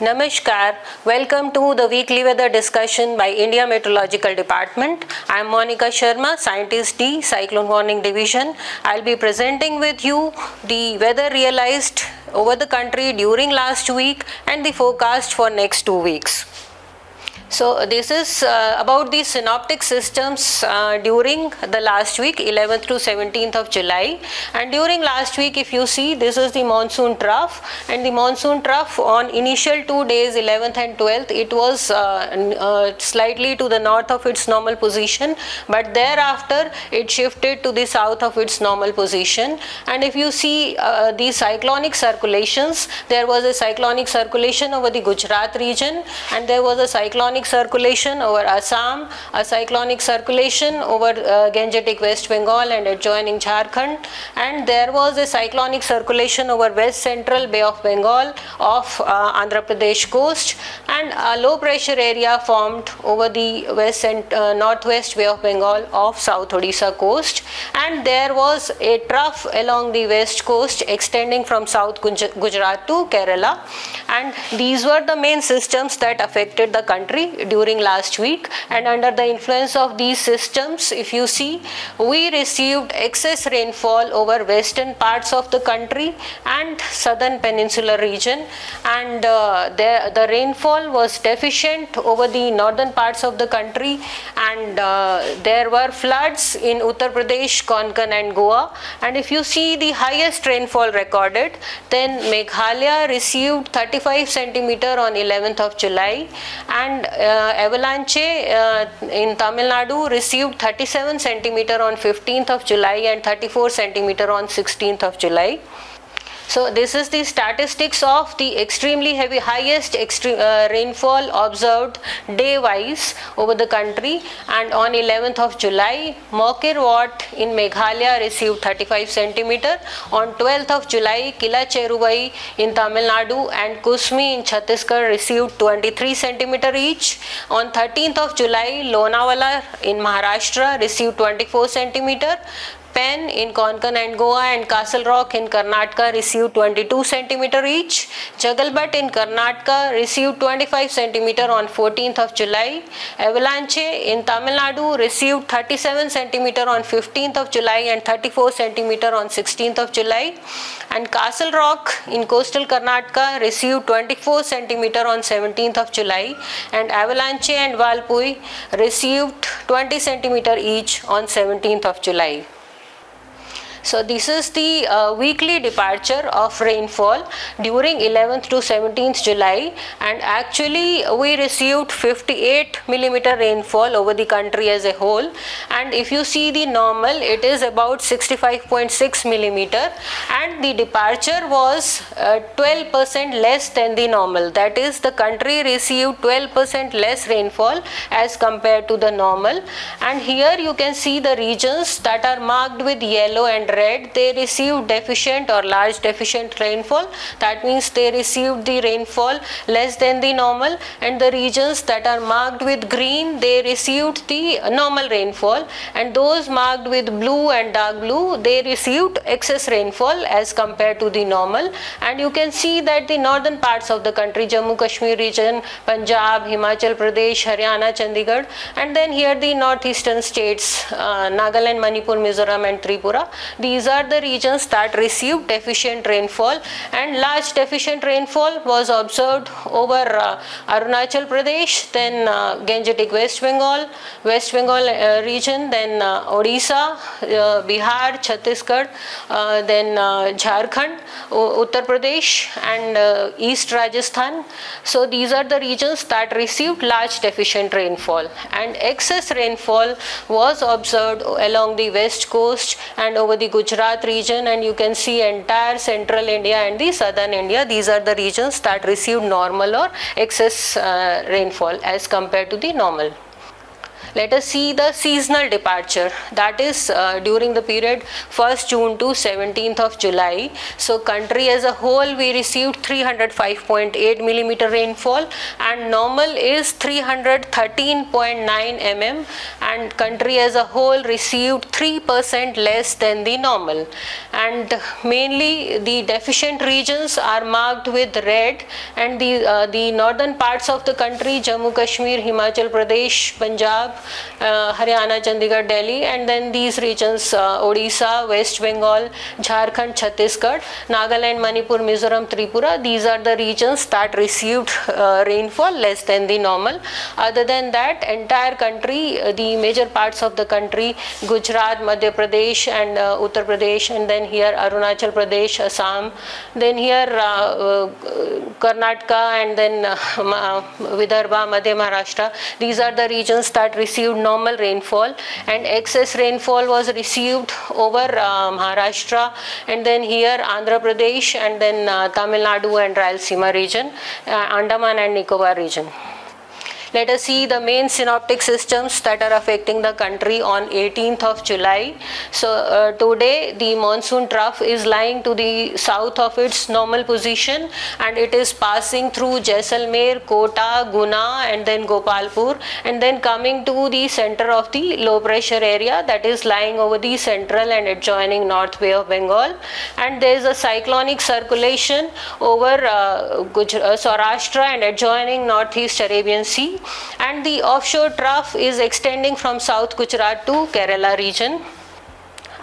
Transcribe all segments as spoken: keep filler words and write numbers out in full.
Namaskar. Welcome to the weekly weather discussion by India Meteorological Department. I am Monica Sharma, Scientist D, Cyclone Warning Division. I will be presenting with you the weather realized over the country during last week and the forecast for next two weeks. So this is uh, about the synoptic systems uh, during the last week, eleventh to seventeenth of July, and during last week if you see, this is the monsoon trough, and the monsoon trough on initial two days, eleventh and twelfth, it was uh, uh, slightly to the north of its normal position, but thereafter it shifted to the south of its normal position. And if you see uh, the cyclonic circulations, there was a cyclonic circulation over the Gujarat region, and there was a cyclonic circulation over Assam, a cyclonic circulation over uh, Gangetic West Bengal and adjoining Jharkhand, and there was a cyclonic circulation over west central Bay of Bengal off uh, Andhra Pradesh coast, and a low pressure area formed over the west and uh, northwest Bay of Bengal off South Odisha coast, and there was a trough along the west coast extending from South Gujarat to Kerala. And these were the main systems that affected the country during last week. And under the influence of these systems, if you see, we received excess rainfall over western parts of the country and southern peninsular region, and uh, the, the rainfall was deficient over the northern parts of the country, and uh, there were floods in Uttar Pradesh, Konkan and Goa. And if you see the highest rainfall recorded, then Meghalaya received thirty-five centimeter on eleventh of July, and Uh, Avalanche uh, in Tamil Nadu received thirty-seven centimeter on fifteenth of July and thirty-four centimeter on sixteenth of July. So this is the statistics of the extremely heavy highest extreme uh, rainfall observed day wise over the country. And on eleventh of July, Mokir Wat in Meghalaya received thirty-five centimeter. On twelfth of July, Kilacheruvai in Tamil Nadu and Kusmi in Chhattisgarh received twenty-three centimeter each. On thirteenth of July, Lonavala in Maharashtra received twenty-four centimeter. Pen in Konkan and Goa and Castle Rock in Karnataka received twenty-two centimeter each. Jagalbat in Karnataka received twenty-five centimeter on fourteenth of July. Avalanche in Tamil Nadu received thirty-seven centimeter on fifteenth of July and thirty-four centimeter on sixteenth of July. And Castle Rock in coastal Karnataka received twenty-four centimeter on seventeenth of July. And Avalanche and Valpui received twenty centimeter each on seventeenth of July. So this is the uh, weekly departure of rainfall during eleventh to seventeenth July, and actually we received fifty-eight millimeter rainfall over the country as a whole. And if you see the normal, it is about sixty-five point six millimeter, and the departure was twelve percent uh, less than the normal. That is, the country received twelve percent less rainfall as compared to the normal. And here you can see the regions that are marked with yellow and red, they received deficient or large deficient rainfall. That means they received the rainfall less than the normal, and the regions that are marked with green, they received the normal rainfall, and those marked with blue and dark blue, they received excess rainfall as compared to the normal. And you can see that the northern parts of the country, Jammu Kashmir region, Punjab, Himachal Pradesh, Haryana, Chandigarh, and then here the northeastern states, uh, Nagaland, Manipur, Mizoram and Tripura. These are the regions that received deficient rainfall, and large deficient rainfall was observed over uh, Arunachal Pradesh, then uh, Gangetic West Bengal, West Bengal uh, region, then uh, Odisha, uh, Bihar, Chhattisgarh, uh, then uh, Jharkhand, Uttar Pradesh and uh, East Rajasthan. So these are the regions that received large deficient rainfall, and excess rainfall was observed along the west coast and over the Gujarat region, and you can see entire central India and the southern India. These are the regions that received normal or excess uh, rainfall as compared to the normal. let us see the seasonal departure, that is uh, during the period first June to seventeenth of July. So country as a whole we received three hundred five point eight millimeter rainfall, and normal is three hundred thirteen point nine millimeters, and country as a whole received three percent less than the normal. And mainly the deficient regions are marked with red, and the uh, the northern parts of the country, Jammu Kashmir, Himachal Pradesh, Punjab, uh, Haryana, Chandigarh, Delhi, and then these regions uh, Odisha, West Bengal, Jharkhand, Chhattisgarh, Nagaland, Manipur, Mizoram, Tripura, these are the regions that received uh, rainfall less than the normal. Other than that, entire country, uh, the major parts of the country, Gujarat, Madhya Pradesh and uh, Uttar Pradesh, and then here Arunachal Pradesh, Assam, then here uh, uh, Karnataka, and then uh, uh, Vidarbha, Madhya Maharashtra, these are the regions that received normal rainfall, and excess rainfall was received over uh, Maharashtra, and then here Andhra Pradesh, and then uh, Tamil Nadu and Rayalseema region, uh, Andaman and Nicobar region. Let us see the main synoptic systems that are affecting the country on eighteenth of July. So uh, today the monsoon trough is lying to the south of its normal position, and it is passing through Jaisalmer, Kota, Guna, and then Gopalpur, and then coming to the center of the low pressure area that is lying over the central and adjoining North Bay of Bengal. And there is a cyclonic circulation over uh, Gujarat, Saurashtra and adjoining Northeast Arabian Sea. And the offshore trough is extending from South Gujarat to Kerala region.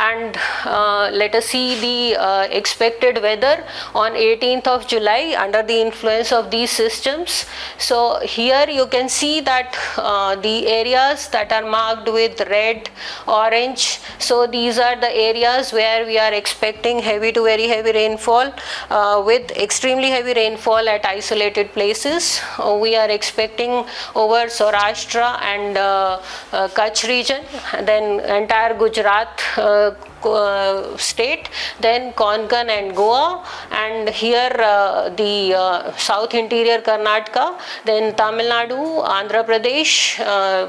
And uh, let us see the uh, expected weather on eighteenth of July under the influence of these systems. So here you can see that uh, the areas that are marked with red, orange, so these are the areas where we are expecting heavy to very heavy rainfall, uh, with extremely heavy rainfall at isolated places. Uh, we are expecting over Saurashtra and uh, uh, Kutch region, then entire Gujarat uh, Uh, state, then Konkan and Goa, and here uh, the uh, South Interior Karnataka, then Tamil Nadu, Andhra Pradesh, uh,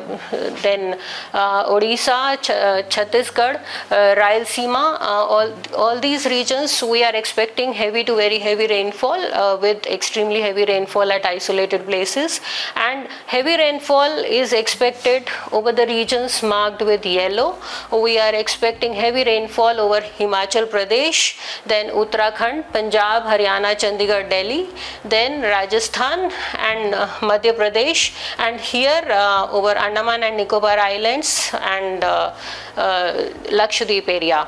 then uh, Odisha, Ch uh, Chhattisgarh, uh, Rayalseema, uh, all, all these regions we are expecting heavy to very heavy rainfall, uh, with extremely heavy rainfall at isolated places. And heavy rainfall is expected over the regions marked with yellow. We are expecting heavy rainfall over Himachal Pradesh, then Uttarakhand, Punjab, Haryana, Chandigarh, Delhi, then Rajasthan and uh, Madhya Pradesh, and here uh, over Andaman and Nicobar Islands and uh, uh, Lakshadweep area.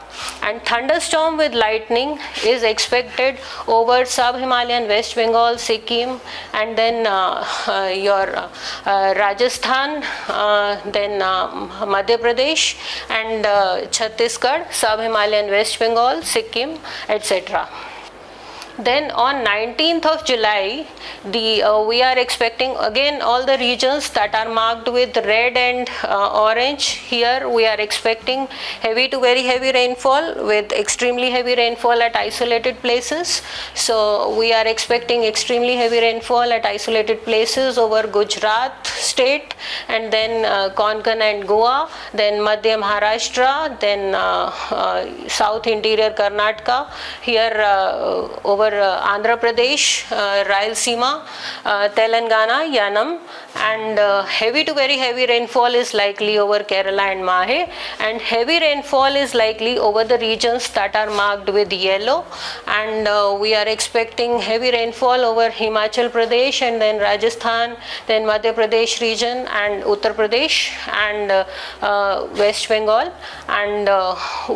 And thunderstorm with lightning is expected over sub-Himalayan West Bengal, Sikkim, and then uh, uh, your uh, uh, Rajasthan, uh, then uh, Madhya Pradesh and uh, Chhattisgarh, Sub-Himalayan West Bengal, Sikkim, et cetera. Then on nineteenth of July, the uh, we are expecting again all the regions that are marked with red and uh, orange. Here we are expecting heavy to very heavy rainfall with extremely heavy rainfall at isolated places. So we are expecting extremely heavy rainfall at isolated places over Gujarat state, and then uh, Konkan and Goa, then Madhya Maharashtra, then uh, uh, South Interior Karnataka, here uh, over Uh, Andhra Pradesh, uh, Rayalseema, uh, Telangana, Yanam, and uh, heavy to very heavy rainfall is likely over Kerala and Mahe, and heavy rainfall is likely over the regions that are marked with yellow. And uh, we are expecting heavy rainfall over Himachal Pradesh, and then Rajasthan, then Madhya Pradesh region and Uttar Pradesh and uh, uh, West Bengal. And uh,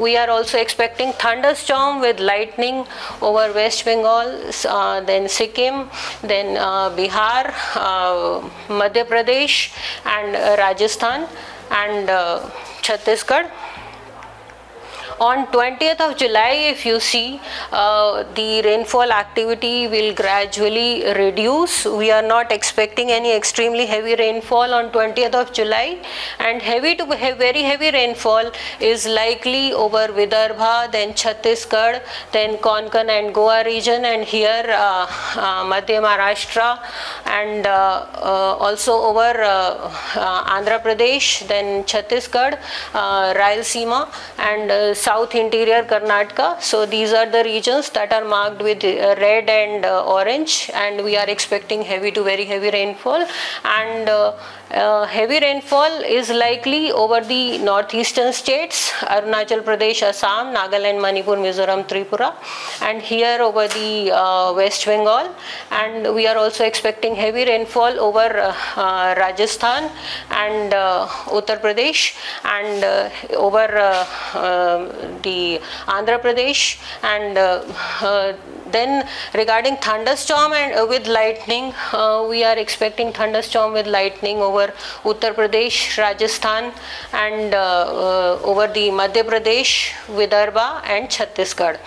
we are also expecting thunderstorm with lightning over West Bengal, uh, then Sikkim, then uh, Bihar, uh, Madhya Pradesh and uh, Rajasthan and uh, Chhattisgarh. on twentieth of July, if you see, uh, the rainfall activity will gradually reduce. We are not expecting any extremely heavy rainfall on twentieth of July, and heavy to very heavy rainfall is likely over Vidarbha, then Chhattisgarh, then Konkan and Goa region, and here uh, uh, Madhya Maharashtra, and uh, uh, also over uh, uh, Andhra Pradesh, then Chhattisgarh, uh, Rayalseema, and uh, South Interior Karnataka. So these are the regions that are marked with uh, red and uh, orange, and we are expecting heavy to very heavy rainfall, and uh, uh, heavy rainfall is likely over the northeastern states, Arunachal Pradesh, Assam, Nagaland, Manipur, Mizoram, Tripura, and here over the uh, West Bengal, and we are also expecting heavy rainfall over uh, uh, Rajasthan and uh, Uttar Pradesh, and uh, over uh, uh, the Andhra Pradesh, and uh, uh, then regarding thunderstorm and uh, with lightning, uh, we are expecting thunderstorm with lightning over Uttar Pradesh, Rajasthan, and uh, uh, over the Madhya Pradesh, Vidarbha and Chhattisgarh.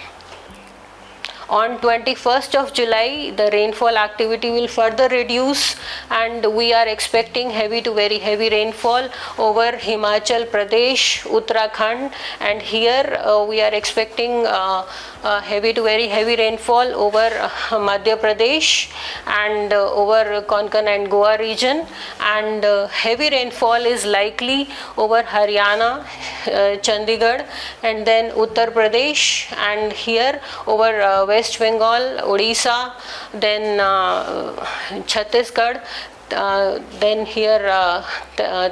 On twenty-first of July, the rainfall activity will further reduce, and we are expecting heavy to very heavy rainfall over Himachal Pradesh, Uttarakhand, and here uh, we are expecting uh, uh, heavy to very heavy rainfall over uh, Madhya Pradesh and uh, over Konkan and Goa region, and uh, heavy rainfall is likely over Haryana, uh, Chandigarh, and then Uttar Pradesh, and here over uh, West West Bengal, Odisha, then uh, Chhattisgarh, uh, then here uh, uh,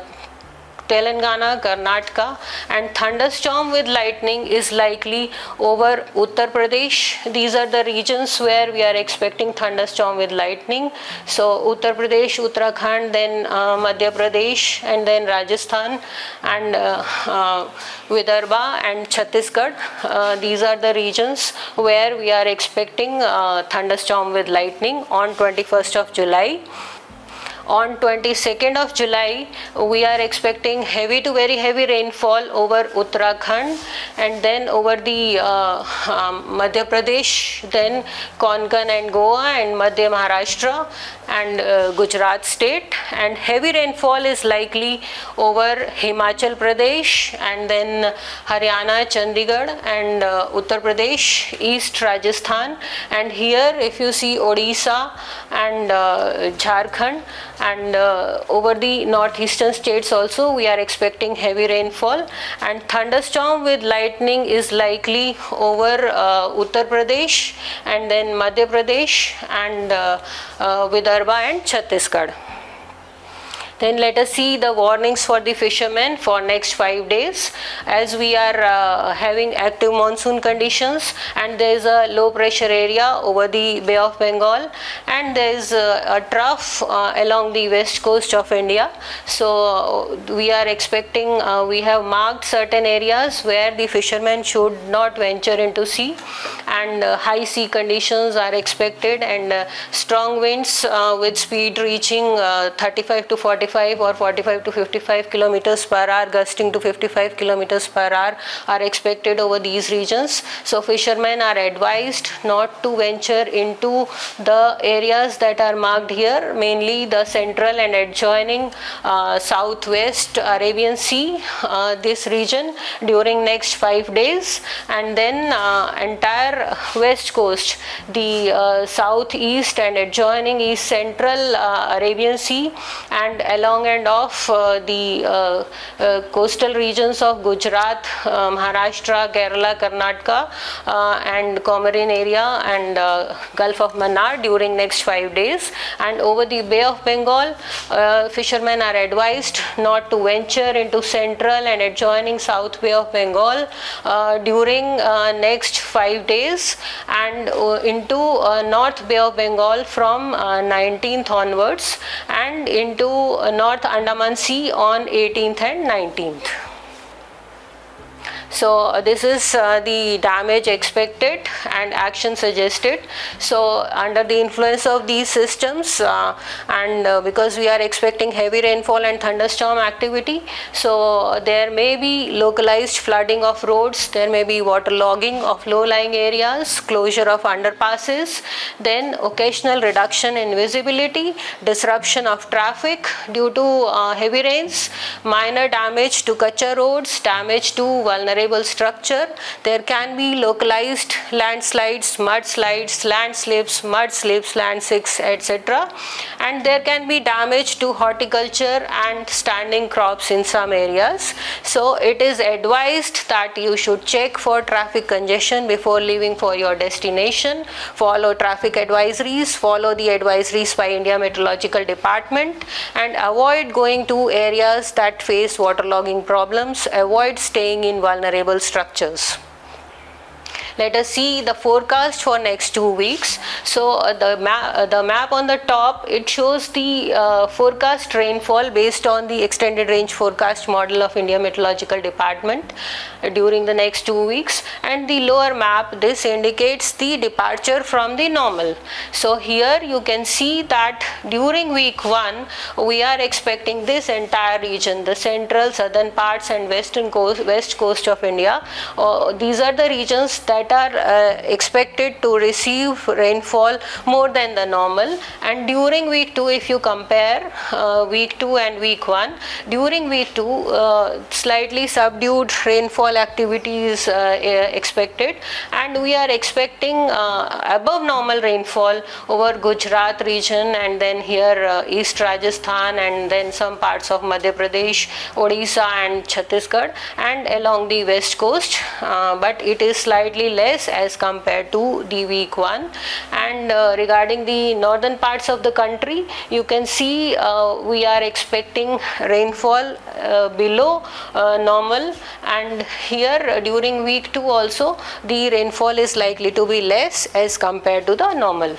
Telangana, Karnataka, and thunderstorm with lightning is likely over Uttar Pradesh. These are the regions where we are expecting thunderstorm with lightning. So Uttar Pradesh, Uttarakhand, then uh, Madhya Pradesh, and then Rajasthan, and uh, uh, Vidarbha and Chhattisgarh. Uh, these are the regions where we are expecting uh, thunderstorm with lightning on twenty-first of July. On twenty-second of July, we are expecting heavy to very heavy rainfall over Uttarakhand, and then over the uh, um, Madhya Pradesh, then Konkan and Goa and Madhya Maharashtra and uh, Gujarat state, and heavy rainfall is likely over Himachal Pradesh, and then Haryana, Chandigarh, and uh, Uttar Pradesh, East Rajasthan, and here if you see Odisha and uh, Jharkhand, and uh, over the northeastern states also we are expecting heavy rainfall, and thunderstorm with lightning is likely over uh, Uttar Pradesh, and then Madhya Pradesh, and uh, uh, Vidarbha and Chhattisgarh. Then let us see the warnings for the fishermen for next five days. As we are uh, having active monsoon conditions, and there is a low pressure area over the Bay of Bengal, and there is uh, a trough uh, along the west coast of India. So uh, we are expecting, uh, we have marked certain areas where the fishermen should not venture into sea, and uh, high sea conditions are expected, and uh, strong winds uh, with speed reaching uh, thirty-five to forty-five or forty-five to fifty-five kilometers per hour, gusting to fifty-five kilometers per hour are expected over these regions. So fishermen are advised not to venture into the areas that are marked here, mainly the central and adjoining uh, southwest Arabian Sea, uh, this region during next five days, and then uh, entire west coast, the uh, southeast and adjoining east central uh, Arabian Sea, and along and off uh, the uh, uh, coastal regions of Gujarat, uh, Maharashtra, Kerala, Karnataka, uh, and Comorin area, and uh, Gulf of Mannar during next five days. And over the Bay of Bengal, uh, fishermen are advised not to venture into central and adjoining South Bay of Bengal uh, during uh, next five days, and uh, into uh, North Bay of Bengal from uh, nineteenth onwards, and into North Andaman Sea on eighteenth and nineteenth. So this is uh, the damage expected and action suggested. So under the influence of these systems uh, and uh, because we are expecting heavy rainfall and thunderstorm activity, so there may be localized flooding of roads, there may be water logging of low-lying areas, closure of underpasses, then occasional reduction in visibility, disruption of traffic due to uh, heavy rains, minor damage to kacha roads, damage to vulnerable structure. There can be localized landslides, mudslides, landslips, mudslips, landslips, et cetera. And there can be damage to horticulture and standing crops in some areas. So it is advised that you should check for traffic congestion before leaving for your destination. Follow traffic advisories, follow the advisories by India Meteorological Department, and avoid going to areas that face waterlogging problems. Avoid staying in vulnerable structures. Let us see the forecast for next two weeks. So uh, the, ma uh, the map on the top, it shows the uh, forecast rainfall based on the extended range forecast model of India Meteorological Department uh, during the next two weeks. And the lower map, this indicates the departure from the normal. So here you can see that during week one, we are expecting this entire region, the central, southern parts and western coast, west coast of India. Uh, these are the regions that are uh, expected to receive rainfall more than the normal. And during week two, if you compare uh, week two and week one, during week two uh, slightly subdued rainfall activity is uh, expected, and we are expecting uh, above normal rainfall over Gujarat region, and then here uh, East Rajasthan, and then some parts of Madhya Pradesh, Odisha and Chhattisgarh, and along the west coast, uh, but it is slightly less as compared to the week one. And uh, regarding the northern parts of the country, you can see uh, we are expecting rainfall uh, below uh, normal, and here uh, during week two also the rainfall is likely to be less as compared to the normal.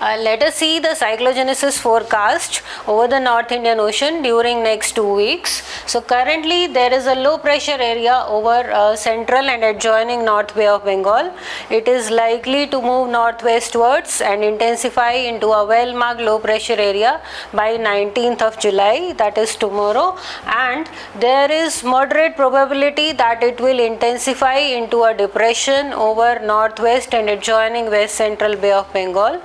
Uh, let us see the cyclogenesis forecast over the North Indian Ocean during next two weeks. So currently there is a low pressure area over uh, central and adjoining North Bay of Bengal. It is likely to move northwestwards and intensify into a well-marked low pressure area by nineteenth of July, that is tomorrow, and there is moderate probability that it will intensify into a depression over northwest and adjoining west central Bay of Bengal.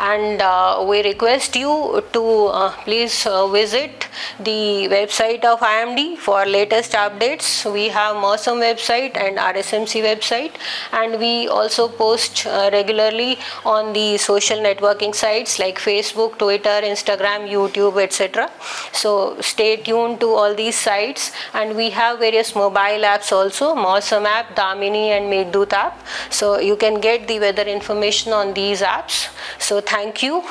And uh, we request you to uh, please uh, visit the website of I M D for latest updates. We have Mosam website and R S M C website, and we also post uh, regularly on the social networking sites like Facebook, Twitter, Instagram, YouTube, et cetera. So stay tuned to all these sites, and we have various mobile apps also, Mosam app, Damini and Meghdoot app. So you can get the weather information on these apps. So thank you.